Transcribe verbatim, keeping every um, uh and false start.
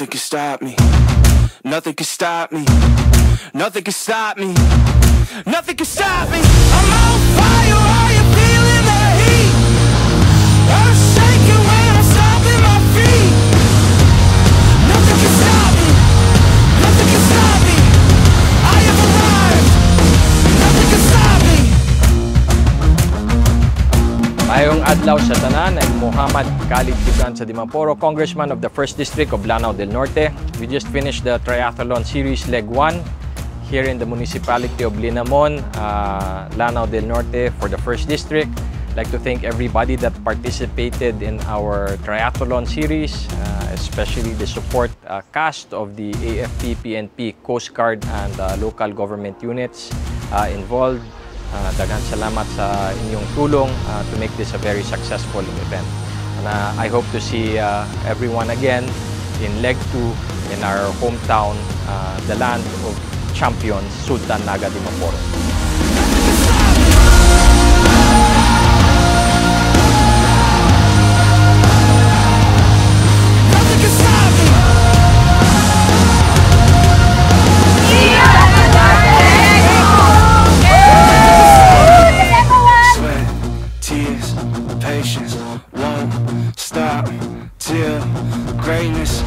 Nothing can stop me. Nothing can stop me. Nothing can stop me. Nothing can stop me. I'm on fire. Are you feeling the heat? I'm shaking when I'm stomping my feet. Nothing can stop me. Nothing can stop me. I have arrived. Nothing can stop me. Mayong adlaw sa tanan ay Muhammad Khalid Gibran Sa Dimaporo, Congressman of the first District of Lanao del Norte. We just finished the Triathlon Series Leg one here in the municipality of Linamon, uh, Lanao del Norte for the first District. I'd like to thank everybody that participated in our Triathlon Series, uh, especially the support uh, cast of the A F P, P N P, Coast Guard, and uh, local government units uh, involved. Uh, Daghang salamat sa inyong tulong uh, to make this a very successful event. And uh, I hope to see uh, everyone again in Leg two in our hometown, uh, the land of champions, Sultan Naga Dimaporo. Patience won't stop till greatness.